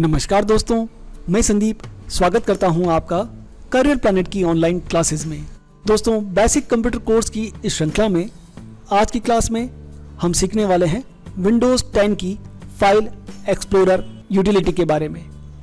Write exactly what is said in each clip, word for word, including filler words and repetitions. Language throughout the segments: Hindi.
नमस्कार दोस्तों, मैं संदीप स्वागत करता हूं आपका करियर प्लेनेट की ऑनलाइन क्लासेस में। दोस्तों, बेसिक कंप्यूटर कोर्स की इस श्रृंखला में आज की क्लास में हम सीखने वाले हैं विंडोज टेन की फाइल एक्सप्लोरर यूटिलिटी के बारे में।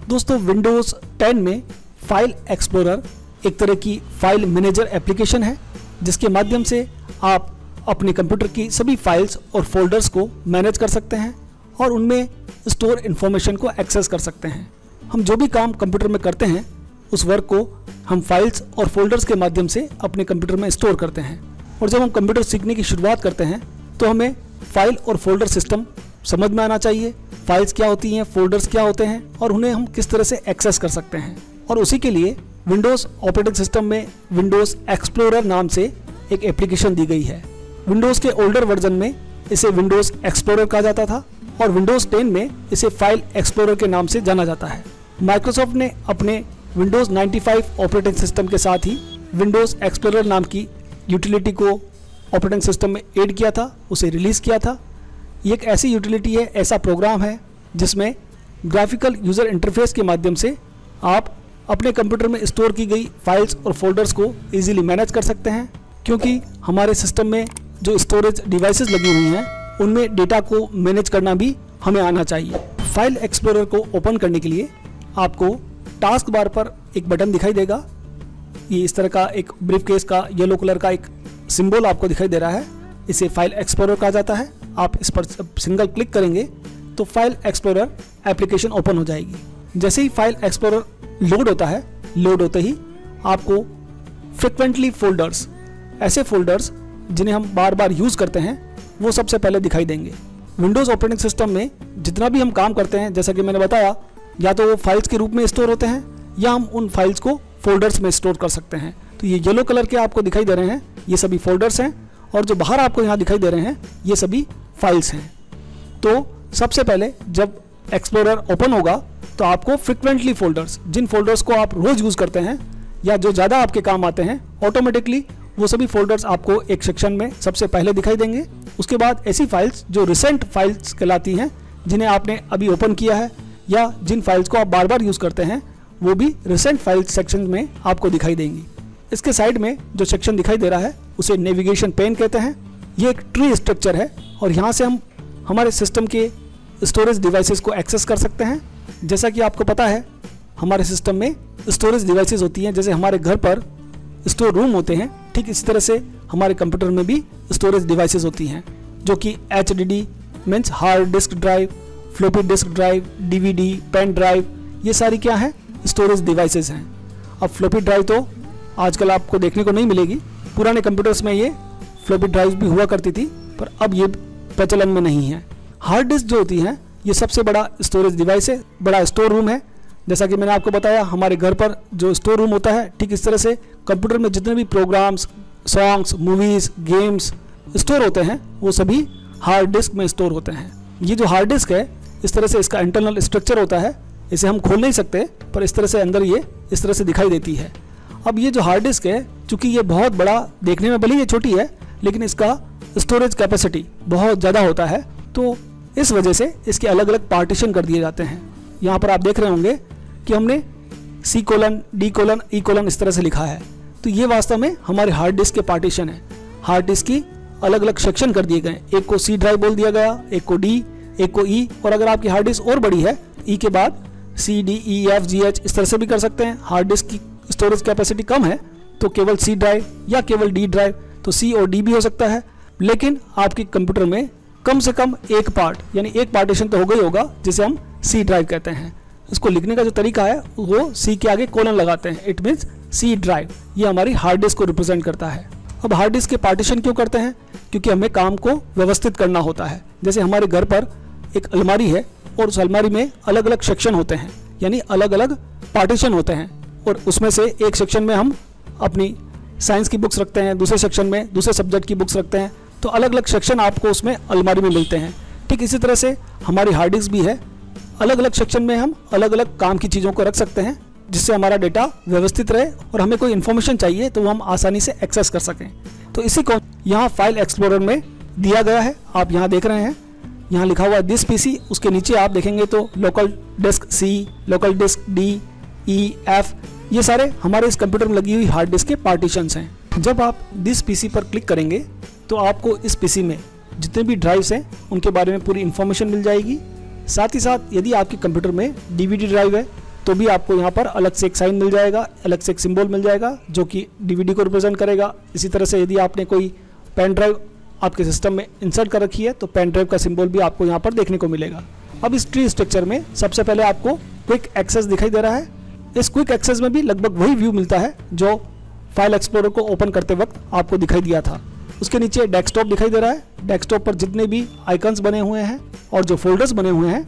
दोस्तों, विंडोज टेन में फाइल एक्सप्लोरर एक तरह की फाइल मैनेजर एप्लीकेशन है जिसके माध्यम से आप अपने कंप्यूटर की सभी फाइल्स और फोल्डर्स को मैनेज कर सकते हैं और उनमें स्टोर इन्फॉर्मेशन को एक्सेस कर सकते हैं। हम जो भी काम कंप्यूटर में करते हैं उस वर्क को हम फाइल्स और फोल्डर्स के माध्यम से अपने कंप्यूटर में स्टोर करते हैं। और जब हम कंप्यूटर सीखने की शुरुआत करते हैं तो हमें फाइल और फोल्डर सिस्टम समझ में आना चाहिए। फाइल्स क्या होती हैं, फोल्डर्स क्या होते हैं और उन्हें हम किस तरह से एक्सेस कर सकते हैं। और उसी के लिए विंडोज़ ऑपरेटिंग सिस्टम में विंडोज़ एक्सप्लोरर नाम से एक एप्लीकेशन दी गई है। विंडोज़ के ओल्डर वर्जन में इसे विंडोज़ एक्सप्लोरर कहा जाता था और विंडोज टेन में इसे फाइल एक्सप्लोरर के नाम से जाना जाता है। माइक्रोसॉफ्ट ने अपने Windows ninety five operating system के साथ ही विंडोज एक्सप्लोरर नाम की यूटिलिटी को ऑपरेटिंग सिस्टम में ऐड किया था, उसे रिलीज़ किया था। ये एक ऐसी यूटिलिटी है, ऐसा प्रोग्राम है जिसमें ग्राफिकल यूज़र इंटरफेस के माध्यम से आप अपने कंप्यूटर में स्टोर की गई फाइल्स और फोल्डर्स को ईजिली मैनेज कर सकते हैं, क्योंकि हमारे सिस्टम में जो स्टोरेज डिवाइसेस लगी हुई हैं उनमें डेटा को मैनेज करना भी हमें आना चाहिए। फाइल एक्सप्लोरर को ओपन करने के लिए आपको टास्क बार पर एक बटन दिखाई देगा। ये इस तरह का एक ब्रीफ केस का येलो कलर का एक सिंबल आपको दिखाई दे रहा है, इसे फाइल एक्सप्लोरर कहा जाता है। आप इस पर सिंगल क्लिक करेंगे तो फाइल एक्सप्लोरर एप्लीकेशन ओपन हो जाएगी। जैसे ही फाइल एक्सप्लोरर लोड होता है, लोड होते ही आपको फ्रिक्वेंटली फोल्डर्स, ऐसे फोल्डर्स जिन्हें हम बार बार यूज़ करते हैं, वो सबसे पहले दिखाई देंगे। विंडोज़ ऑपरेटिंग सिस्टम में जितना भी हम काम करते हैं, जैसा कि मैंने बताया, या तो वो फाइल्स के रूप में स्टोर होते हैं या हम उन फाइल्स को फोल्डर्स में स्टोर कर सकते हैं। तो ये येलो कलर के आपको दिखाई दे रहे हैं, ये सभी फोल्डर्स हैं और जो बाहर आपको यहाँ दिखाई दे रहे हैं ये सभी फाइल्स हैं। तो सबसे पहले जब एक्सप्लोरर ओपन होगा तो आपको फ्रिक्वेंटली फोल्डर्स, जिन फोल्डर्स को आप रोज़ यूज़ करते हैं या जो ज़्यादा आपके काम आते हैं, ऑटोमेटिकली वो सभी फोल्डर्स आपको एक सेक्शन में सबसे पहले दिखाई देंगे। उसके बाद ऐसी फाइल्स जो रिसेंट फाइल्स कहलाती हैं, जिन्हें आपने अभी ओपन किया है या जिन फाइल्स को आप बार बार यूज़ करते हैं, वो भी रिसेंट फाइल्स सेक्शन में आपको दिखाई देंगी। इसके साइड में जो सेक्शन दिखाई दे रहा है उसे नेविगेशन पेन कहते हैं। ये एक ट्री स्ट्रक्चर है और यहाँ से हम हमारे सिस्टम के स्टोरेज डिवाइसेस को एक्सेस कर सकते हैं। जैसा कि आपको पता है, हमारे सिस्टम में स्टोरेज डिवाइसेस होती हैं, जैसे हमारे घर पर स्टोर रूम होते हैं, ठीक इसी तरह से हमारे कंप्यूटर में भी स्टोरेज डिवाइसेस होती हैं, जो कि H D D means hard disk drive, floppy disk drive, DVD, pen drive, ये सारी क्या हैं, स्टोरेज डिवाइसेस हैं। अब फ्लॉपी ड्राइव तो आजकल आपको देखने को नहीं मिलेगी, पुराने कंप्यूटर्स में ये फ्लॉपी ड्राइव भी हुआ करती थी पर अब ये प्रचलन में नहीं है। हार्ड डिस्क जो होती हैं ये सबसे बड़ा स्टोरेज डिवाइस है, बड़ा स्टोर रूम है। जैसा कि मैंने आपको बताया, हमारे घर पर जो स्टोर रूम होता है, ठीक इस तरह से कंप्यूटर में जितने भी programs, songs, movies, games store होते हैं, वो सभी हार्ड डिस्क में स्टोर होते हैं। ये जो हार्ड डिस्क है, इस तरह से इसका इंटरनल स्ट्रक्चर होता है, इसे हम खोल नहीं सकते पर इस तरह से अंदर ये इस तरह से दिखाई देती है। अब ये जो हार्ड डिस्क है, चूँकि ये बहुत बड़ा, देखने में भले ही ये छोटी है लेकिन इसका स्टोरेज कैपेसिटी बहुत ज़्यादा होता है, तो इस वजह से इसके अलग अलग पार्टीशन कर दिए जाते हैं। यहाँ पर आप देख रहे होंगे कि हमने C colon, D colon, E colon इस तरह से लिखा है, तो ये वास्तव में हमारे हार्ड डिस्क के पार्टीशन है। हार्ड डिस्क की अलग अलग सेक्शन कर दिए गए, एक को सी ड्राइव बोल दिया गया, एक को डी, एक को ई, और अगर आपकी हार्ड डिस्क और बड़ी है, ई के बाद C, D, E, F, G, H इस तरह से भी कर सकते हैं। हार्ड डिस्क की स्टोरेज कैपेसिटी कम है तो केवल सी ड्राइव या केवल डी ड्राइव, तो सी और डी भी हो सकता है। लेकिन आपके कंप्यूटर में कम से कम एक पार्ट, यानी एक पार्टीशन तो होगा ही होगा जिसे हम सी ड्राइव कहते हैं। इसको लिखने का जो तरीका है वो सी के आगे कोलन लगाते हैं, इट मीन्स सी ड्राइव। ये हमारी हार्ड डिस्क को रिप्रेजेंट करता है। अब हार्ड डिस्क के पार्टीशन क्यों करते हैं, क्योंकि हमें काम को व्यवस्थित करना होता है। जैसे हमारे घर पर एक अलमारी है और उस अलमारी में अलग अलग सेक्शन होते हैं, यानी अलग अलग पार्टीशन होते हैं, और उसमें से एक सेक्शन में हम अपनी साइंस की बुक्स रखते हैं, दूसरे सेक्शन में दूसरे सब्जेक्ट की बुक्स रखते हैं, तो अलग अलग सेक्शन आपको उसमें अलमारी में मिलते हैं। ठीक इसी तरह से हमारी हार्ड डिस्क भी है, अलग अलग सेक्शन में हम अलग अलग काम की चीज़ों को रख सकते हैं जिससे हमारा डेटा व्यवस्थित रहे और हमें कोई इन्फॉर्मेशन चाहिए तो वो हम आसानी से एक्सेस कर सकें। तो इसी को यहाँ फाइल एक्सप्लोरर में दिया गया है। आप यहाँ देख रहे हैं यहाँ लिखा हुआ दिस पीसी, उसके नीचे आप देखेंगे तो local disk C, local disk D, E, F, ये सारे हमारे इस कंप्यूटर में लगी हुई हार्ड डिस्क के पार्टीशंस हैं। जब आप दिस पीसी पर क्लिक करेंगे तो आपको इस पीसी में जितने भी ड्राइव्स हैं उनके बारे में पूरी इन्फॉर्मेशन मिल जाएगी। साथ ही साथ यदि आपके कंप्यूटर में डीवीडी ड्राइव है तो भी आपको यहाँ पर अलग से एक साइन मिल जाएगा, अलग से एक सिंबल मिल जाएगा जो कि डीवीडी को रिप्रेजेंट करेगा। इसी तरह से यदि आपने कोई पेन ड्राइव आपके सिस्टम में इंसर्ट कर रखी है तो पेन ड्राइव का सिंबल भी आपको यहाँ पर देखने को मिलेगा। अब इस ट्री स्ट्रक्चर में सबसे पहले आपको क्विक एक्सेस दिखाई दे रहा है। इस क्विक एक्सेस में भी लगभग वही व्यू मिलता है जो फाइल एक्सप्लोरर को ओपन करते वक्त आपको दिखाई दिया था। उसके नीचे डेस्कटॉप दिखाई दे रहा है। डेस्कटॉप पर जितने भी आइकन्स बने हुए हैं और जो फोल्डर्स बने हुए हैं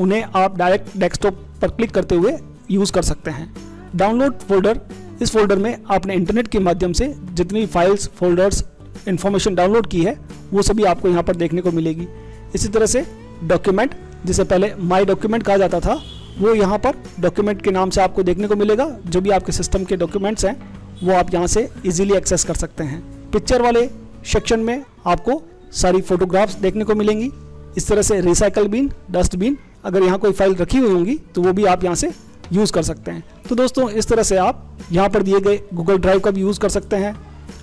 उन्हें आप डायरेक्ट डेस्कटॉप पर क्लिक करते हुए यूज़ कर सकते हैं। डाउनलोड फोल्डर, इस फोल्डर में आपने इंटरनेट के माध्यम से जितनी भी फाइल्स, फोल्डर्स, इन्फॉर्मेशन डाउनलोड की है वो सभी आपको यहाँ पर देखने को मिलेगी। इसी तरह से डॉक्यूमेंट, जिसे पहले माई डॉक्यूमेंट कहा जाता था, वो यहाँ पर डॉक्यूमेंट के नाम से आपको देखने को मिलेगा। जो भी आपके सिस्टम के डॉक्यूमेंट्स हैं वो आप यहाँ से इजीली एक्सेस कर सकते हैं। पिक्चर वाले सेक्शन में आपको सारी फोटोग्राफ्स देखने को मिलेंगी। इस तरह से रिसाइकल बिन, डस्टबिन, अगर यहाँ कोई फाइल रखी हुई होंगी तो वो भी आप यहाँ से यूज़ कर सकते हैं। तो दोस्तों, इस तरह से आप यहाँ पर दिए गए गूगल ड्राइव का भी यूज़ कर सकते हैं,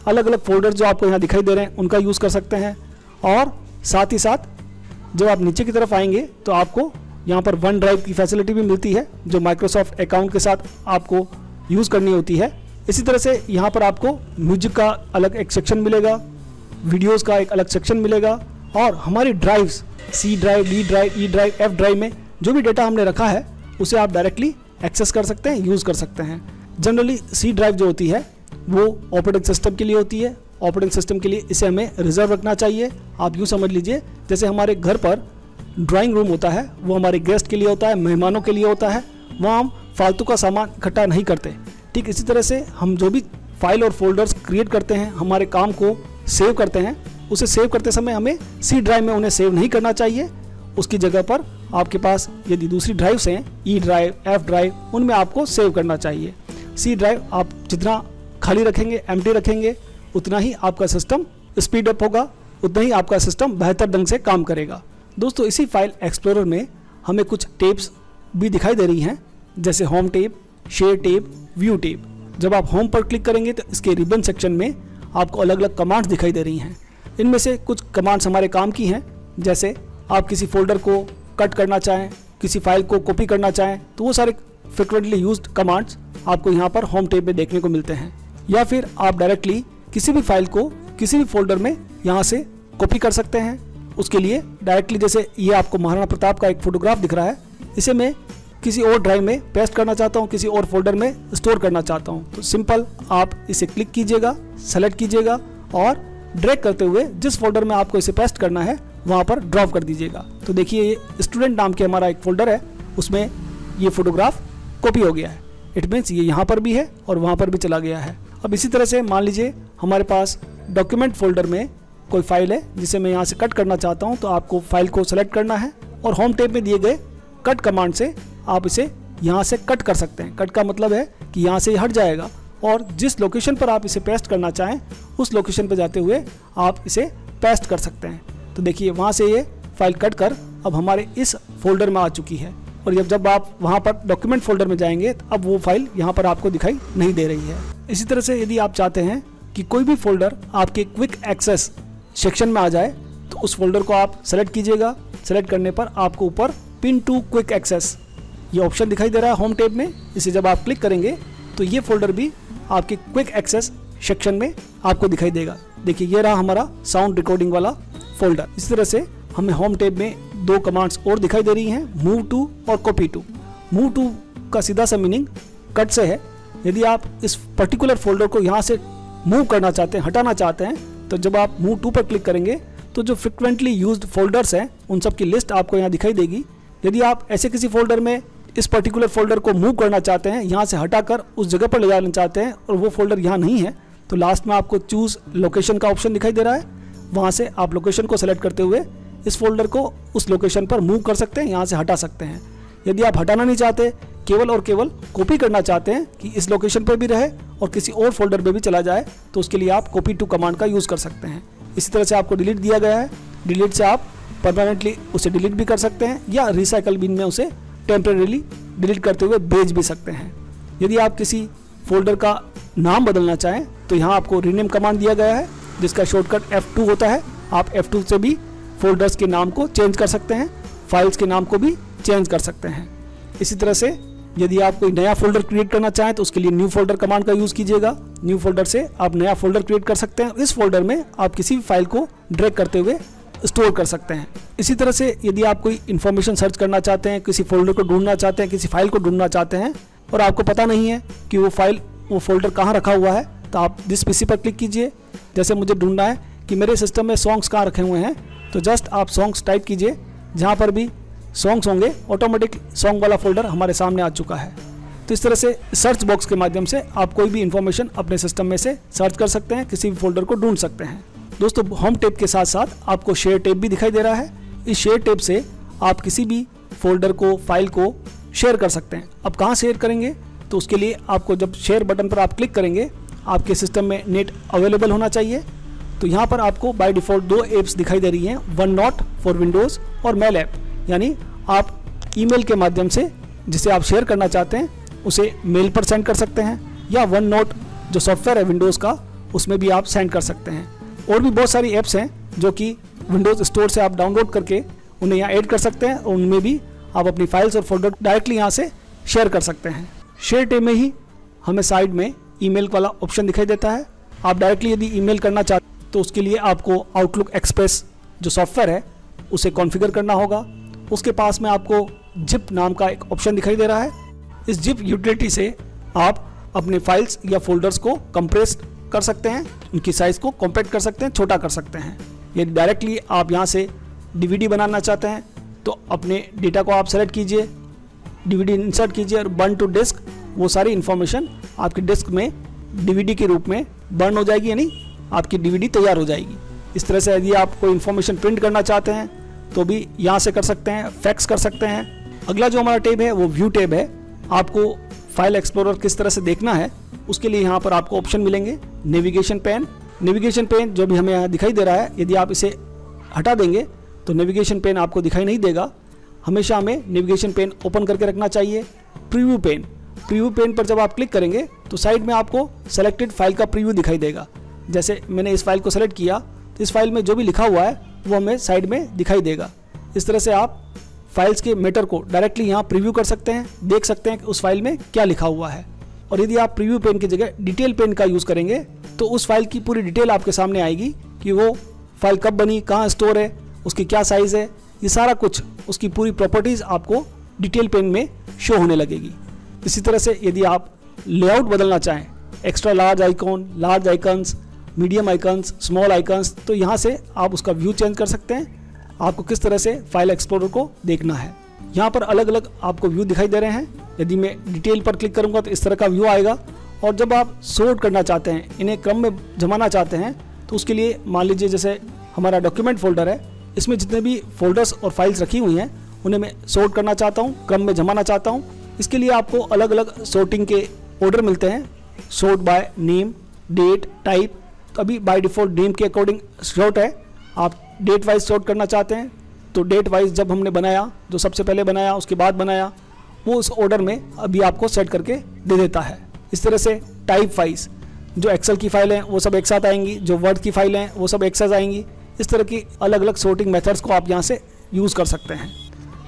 अलग अलग फोल्डर जो आपको यहाँ दिखाई दे रहे हैं उनका यूज़ कर सकते हैं। और साथ ही साथ जब आप नीचे की तरफ आएंगे तो आपको यहाँ पर वन ड्राइव की फैसिलिटी भी मिलती है जो माइक्रोसॉफ्ट अकाउंट के साथ आपको यूज़ करनी होती है। इसी तरह से यहाँ पर आपको म्यूजिक का अलग एक सेक्शन मिलेगा, वीडियोज़ का एक अलग सेक्शन मिलेगा, और हमारी drives C drive, D drive, E drive, F drive में जो भी डेटा हमने रखा है उसे आप डायरेक्टली एक्सेस कर सकते हैं, यूज़ कर सकते हैं। जनरली सी ड्राइव जो होती है वो ऑपरेटिंग सिस्टम के लिए होती है। ऑपरेटिंग सिस्टम के लिए इसे हमें रिजर्व रखना चाहिए। आप यूँ समझ लीजिए जैसे हमारे घर पर ड्राइंग रूम होता है, वो हमारे गेस्ट के लिए होता है, मेहमानों के लिए होता है, वहाँ हम फालतू का सामान इकट्ठा नहीं करते। ठीक इसी तरह से हम जो भी फाइल और फोल्डर्स क्रिएट करते हैं, हमारे काम को सेव करते हैं, उसे सेव करते समय हमें सी ड्राइव में उन्हें सेव नहीं करना चाहिए। उसकी जगह पर आपके पास यदि दूसरी ड्राइव्स हैं, ई ड्राइव, एफ ड्राइव, उनमें आपको सेव करना चाहिए। सी ड्राइव आप जितना खाली रखेंगे, एम्प्टी रखेंगे, उतना ही आपका सिस्टम स्पीड अप होगा, उतना ही आपका सिस्टम बेहतर ढंग से काम करेगा। दोस्तों, इसी फाइल एक्सप्लोरर में हमें कुछ टेप्स भी दिखाई दे रही हैं, जैसे home tab, share tab, view tab. जब आप होम पर क्लिक करेंगे तो इसके रिबन सेक्शन में आपको अलग अलग कमांड्स दिखाई दे रही हैं। इनमें से कुछ कमांड्स हमारे काम की हैं, जैसे आप किसी फोल्डर को कट करना चाहें, किसी फाइल को कॉपी करना चाहें, तो वो सारे फ्रिक्वेंटली यूज्ड कमांड्स आपको यहाँ पर होम टैब में देखने को मिलते हैं। या फिर आप डायरेक्टली किसी भी फाइल को किसी भी फोल्डर में यहाँ से कॉपी कर सकते हैं। उसके लिए डायरेक्टली, जैसे ये आपको महाराणा प्रताप का एक फोटोग्राफ दिख रहा है, इसे मैं किसी और ड्राइव में पेस्ट करना चाहता हूँ, किसी और फोल्डर में स्टोर करना चाहता हूँ, तो सिंपल आप इसे क्लिक कीजिएगा, सेलेक्ट कीजिएगा और ड्रैग करते हुए जिस फोल्डर में आपको इसे पेस्ट करना है वहाँ पर ड्रॉप कर दीजिएगा। तो देखिए, ये स्टूडेंट नाम के हमारा एक फोल्डर है, उसमें ये फोटोग्राफ कॉपी हो गया है। इट मीन्स ये यहाँ पर भी है और वहाँ पर भी चला गया है। अब इसी तरह से मान लीजिए हमारे पास डॉक्यूमेंट फोल्डर में कोई फाइल है जिसे मैं यहाँ से कट करना चाहता हूँ, तो आपको फाइल को सेलेक्ट करना है और होम टैब में दिए गए कट कमांड से आप इसे यहाँ से कट कर सकते हैं। कट का मतलब है कि यहाँ से हट जाएगा और जिस लोकेशन पर आप इसे पेस्ट करना चाहें उस लोकेशन पर जाते हुए आप इसे पेस्ट कर सकते हैं। तो देखिए, वहाँ से ये फाइल कट कर अब हमारे इस फोल्डर में आ चुकी है। और जब जब आप वहाँ पर डॉक्यूमेंट फोल्डर में जाएंगे तो अब वो फाइल यहाँ पर आपको दिखाई नहीं दे रही है। इसी तरह से यदि आप चाहते हैं कि कोई भी फोल्डर आपके क्विक एक्सेस सेक्शन में आ जाए तो उस फोल्डर को आप सेलेक्ट कीजिएगा। सेलेक्ट करने पर आपको ऊपर पिन टू क्विक एक्सेस ये ऑप्शन दिखाई दे रहा है होम टैब में। इसे जब आप क्लिक करेंगे तो ये फोल्डर भी आपके क्विक एक्सेस सेक्शन में आपको दिखाई देगा। देखिए, ये रहा हमारा साउंड रिकॉर्डिंग वाला फोल्डर। इस तरह से हमें होम टैब में दो कमांड्स और दिखाई दे रही हैं, मूव टू और कॉपी टू। मूव टू का सीधा सा मीनिंग कट से है। यदि आप इस पर्टिकुलर फोल्डर को यहाँ से मूव करना चाहते हैं, हटाना चाहते हैं, तो जब आप मूव टू पर क्लिक करेंगे तो जो फ्रिक्वेंटली यूज्ड फोल्डर्स हैं उन सब की लिस्ट आपको यहाँ दिखाई देगी। यदि आप ऐसे किसी फोल्डर में इस पर्टिकुलर फोल्डर को मूव करना चाहते हैं, यहाँ से हटाकर उस जगह पर ले जाना चाहते हैं और वो फोल्डर यहाँ नहीं है, तो लास्ट में आपको चूज़ लोकेशन का ऑप्शन दिखाई दे रहा है। वहाँ से आप लोकेशन को सेलेक्ट करते हुए इस फोल्डर को उस लोकेशन पर मूव कर सकते हैं, यहाँ से हटा सकते हैं। यदि आप हटाना नहीं चाहते, केवल और केवल कॉपी करना चाहते हैं कि इस लोकेशन पर भी रहे और किसी और फोल्डर पर भी चला जाए, तो उसके लिए आप कॉपी टू कमांड का यूज़ कर सकते हैं। इसी तरह से आपको डिलीट दिया गया है। डिलीट से आप परमानेंटली उसे डिलीट भी कर सकते हैं या रिसाइकल बिन में उसे टेम्परेली डिलीट करते हुए भेज भी सकते हैं। यदि आप किसी फोल्डर का नाम बदलना चाहें तो यहाँ आपको रीनेम कमांड दिया गया है जिसका शॉर्टकट एफ टू होता है। आप एफ टू से भी फोल्डर्स के नाम को चेंज कर सकते हैं, फाइल्स के नाम को भी चेंज कर सकते हैं। इसी तरह से यदि आप कोई नया फोल्डर क्रिएट करना चाहें तो उसके लिए न्यू फोल्डर कमांड का यूज़ कीजिएगा। न्यू फोल्डर से आप नया फोल्डर क्रिएट कर सकते हैं। इस फोल्डर में आप किसी भी फाइल को ड्रैग करते हुए स्टोर कर सकते हैं। इसी तरह से यदि आप कोई इन्फॉर्मेशन सर्च करना चाहते हैं, किसी फोल्डर को ढूंढना चाहते हैं, किसी फाइल को ढूंढना चाहते हैं और आपको पता नहीं है कि वो फाइल वो फोल्डर कहाँ रखा हुआ है, तो आप जिस पीसी पर क्लिक कीजिए। जैसे मुझे ढूंढना है कि मेरे सिस्टम में सॉन्ग्स कहाँ रखे हुए हैं, तो जस्ट आप सॉन्ग्स टाइप कीजिए। जहाँ पर भी सॉन्ग्स होंगे ऑटोमेटिक सॉन्ग वाला फोल्डर हमारे सामने आ चुका है। तो इस तरह से सर्च बॉक्स के माध्यम से आप कोई भी इन्फॉर्मेशन अपने सिस्टम में से सर्च कर सकते हैं, किसी भी फोल्डर को ढूंढ सकते हैं। दोस्तों, होम टैब के साथ साथ आपको शेयर टैब भी दिखाई दे रहा है। इस शेयर टैब से आप किसी भी फोल्डर को, फाइल को शेयर कर सकते हैं। अब कहाँ शेयर करेंगे, तो उसके लिए आपको जब शेयर बटन पर आप क्लिक करेंगे आपके सिस्टम में नेट अवेलेबल होना चाहिए। तो यहाँ पर आपको बाय डिफ़ॉल्ट दो ऐप्स दिखाई दे रही हैं, वन नॉट फॉर विंडोज़ और मेल ऐप। यानी आप ईमेल के माध्यम से जिसे आप शेयर करना चाहते हैं उसे मेल पर सेंड कर सकते हैं या वन नॉट जो सॉफ्टवेयर है विंडोज़ का उसमें भी आप सेंड कर सकते हैं। और भी बहुत सारी ऐप्स हैं जो कि विंडोज़ स्टोर से आप डाउनलोड करके उन्हें यहाँ ऐड कर सकते हैं और उनमें भी आप अपनी फाइल्स और फोल्डर डायरेक्टली यहाँ से शेयर कर सकते हैं। शेयर टैब में ही हमें साइड में ईमेल वाला ऑप्शन दिखाई देता है। आप डायरेक्टली यदि ईमेल करना चाहते हैं तो उसके लिए आपको आउटलुक एक्सप्रेस जो सॉफ्टवेयर है उसे कॉन्फ़िगर करना होगा। उसके पास में आपको जिप नाम का एक ऑप्शन दिखाई दे रहा है। इस जिप यूटिलिटी से आप अपने फाइल्स या फोल्डर्स को कंप्रेस कर सकते हैं, उनकी साइज़ को कॉम्पैक्ट कर सकते हैं, छोटा कर सकते हैं। यदि डायरेक्टली आप यहाँ से डीवीडी बनाना चाहते हैं तो अपने डेटा को आप सेलेक्ट कीजिए, डीवीडी इंसर्ट कीजिए और बर्न टू डिस्क, वो सारी इन्फॉर्मेशन आपकी डिस्क में डीवीडी के रूप में बर्न हो जाएगी, यानी आपकी डीवीडी तैयार हो जाएगी। इस तरह से यदि आप कोई इन्फॉर्मेशन प्रिंट करना चाहते हैं तो भी यहाँ से कर सकते हैं, फैक्स कर सकते हैं। अगला जो हमारा टैब है वो व्यू टैब है। आपको फाइल एक्सप्लोरर किस तरह से देखना है उसके लिए यहाँ पर आपको ऑप्शन मिलेंगे, नेविगेशन पेन। नेविगेशन पेन जो भी हमें यहाँ दिखाई दे रहा है, यदि आप इसे हटा देंगे तो नेविगेशन पेन आपको दिखाई नहीं देगा। हमेशा हमें नेविगेशन पेन ओपन करके रखना चाहिए। प्रीव्यू पेन, प्रीव्यू पेन पर जब आप क्लिक करेंगे तो साइड में आपको सेलेक्टेड फाइल का प्रीव्यू दिखाई देगा। जैसे मैंने इस फाइल को सेलेक्ट किया तो इस फाइल में जो भी लिखा हुआ है वो हमें साइड में दिखाई देगा। इस तरह से आप फाइल्स के मैटर को डायरेक्टली यहाँ प्रीव्यू कर सकते हैं, देख सकते हैं कि उस फाइल में क्या लिखा हुआ है। और यदि आप प्रीव्यू पेन की जगह डिटेल पेन का यूज़ करेंगे तो उस फाइल की पूरी डिटेल आपके सामने आएगी कि वो फाइल कब बनी, कहाँ स्टोर है, उसकी क्या साइज़ है, ये सारा कुछ, उसकी पूरी प्रॉपर्टीज़ आपको डिटेल पेन में शो होने लगेगी। इसी तरह से यदि आप लेआउट बदलना चाहें, extra large icon, large icons, medium icons, small icons, तो यहाँ से आप उसका व्यू चेंज कर सकते हैं। आपको किस तरह से फाइल एक्सप्लोरर को देखना है, यहाँ पर अलग अलग आपको व्यू दिखाई दे रहे हैं। यदि मैं डिटेल पर क्लिक करूँगा तो इस तरह का व्यू आएगा। और जब आप सोर्ट करना चाहते हैं, इन्हें क्रम में जमाना चाहते हैं, तो उसके लिए मान लीजिए जैसे हमारा डॉक्यूमेंट फोल्डर है, इसमें जितने भी फोल्डर्स और फाइल्स रखी हुई हैं उन्हें मैं सोर्ट करना चाहता हूँ, क्रम में जमाना चाहता हूँ। इसके लिए आपको अलग अलग सोर्टिंग के ऑर्डर मिलते हैं, sort by name, date, type. तो अभी बाय डिफ़ॉल्ट नेम के अकॉर्डिंग सोर्ट है। आप डेट वाइज सोर्ट करना चाहते हैं तो डेट वाइज जब हमने बनाया, जो सबसे पहले बनाया उसके बाद बनाया, वो उस ऑर्डर में अभी आपको सेट करके दे देता है। इस तरह से टाइप फाइल्स, जो एक्सेल की फाइलें वो सब एक साथ आएंगी, जो वर्ड की फाइलें हैं वो सब एक साथ आएंगी। इस तरह की अलग अलग सोर्टिंग मेथड्स को आप यहाँ से यूज़ कर सकते हैं।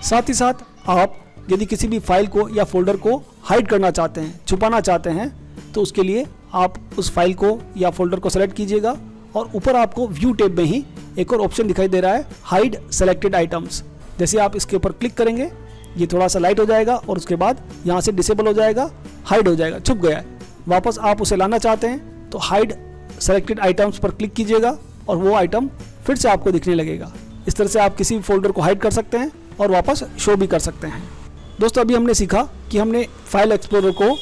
साथ ही साथ आप यदि किसी भी फाइल को या फोल्डर को हाइड करना चाहते हैं, छुपाना चाहते हैं, तो उसके लिए आप उस फाइल को या फोल्डर को सेलेक्ट कीजिएगा और ऊपर आपको व्यू टैब में ही एक और ऑप्शन दिखाई दे रहा है, हाइड सेलेक्टेड आइटम्स। जैसे आप इसके ऊपर क्लिक करेंगे ये थोड़ा सा लाइट हो जाएगा और उसके बाद यहाँ से डिसेबल हो जाएगा, हाइड हो जाएगा, छुप गया है। वापस आप उसे लाना चाहते हैं तो हाइड सेलेक्टेड आइटम्स पर क्लिक कीजिएगा और वो आइटम फिर से आपको दिखने लगेगा। इस तरह से आप किसी भी फोल्डर को हाइड कर सकते हैं और वापस शो भी कर सकते हैं। दोस्तों, अभी हमने सीखा कि हमने फाइल एक्सप्लोरर को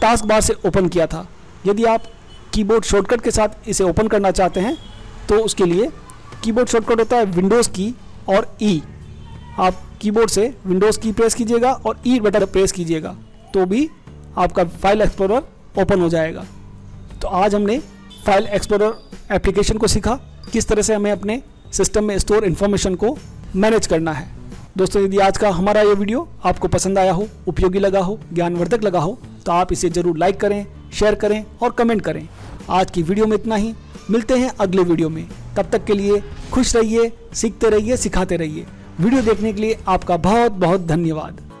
टास्क बार से ओपन किया था। यदि आप कीबोर्ड शॉर्टकट के साथ इसे ओपन करना चाहते हैं तो उसके लिए कीबोर्ड शॉर्टकट होता है विंडोज़ की और ई। आप कीबोर्ड से विंडोज़ की प्रेस कीजिएगा और ई बटन प्रेस कीजिएगा तो भी आपका फाइल एक्सप्लोरर ओपन हो जाएगा। तो आज हमने फाइल एक्सप्लोरर एप्लीकेशन को सीखा, किस तरह से हमें अपने सिस्टम में स्टोर इन्फॉर्मेशन को मैनेज करना है। दोस्तों, यदि आज का हमारा ये वीडियो आपको पसंद आया हो, उपयोगी लगा हो, ज्ञानवर्धक लगा हो, तो आप इसे जरूर लाइक करें, शेयर करें और कमेंट करें। आज की वीडियो में इतना ही, मिलते हैं अगले वीडियो में। तब तक के लिए खुश रहिए, सीखते रहिए, सिखाते रहिए। वीडियो देखने के लिए आपका बहुत बहुत धन्यवाद।